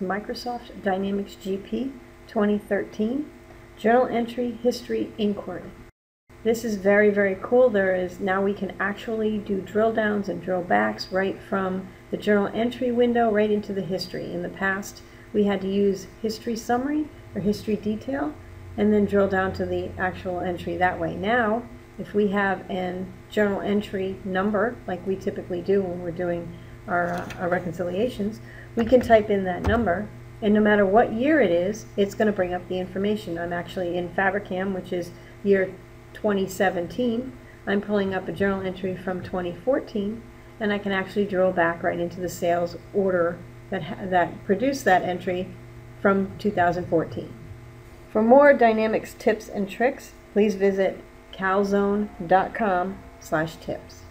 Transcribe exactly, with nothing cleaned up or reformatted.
Microsoft Dynamics G P twenty thirteen Journal Entry History Inquiry. This is very very cool. There is now we can actually do drill downs and drill backs right from the journal entry window right into the history. In the past we had to use history summary or history detail and then drill down to the actual entry that way. Now if we have an journal entry number like we typically do when we're doing Our, uh, our reconciliations, we can type in that number, and no matter what year it is, it's going to bring up the information. I'm actually in Fabricam, which is year twenty seventeen. I'm pulling up a journal entry from twenty fourteen, and I can actually drill back right into the sales order that, that produced that entry from two thousand fourteen. For more Dynamics tips and tricks, please visit calzone dot com slash tips.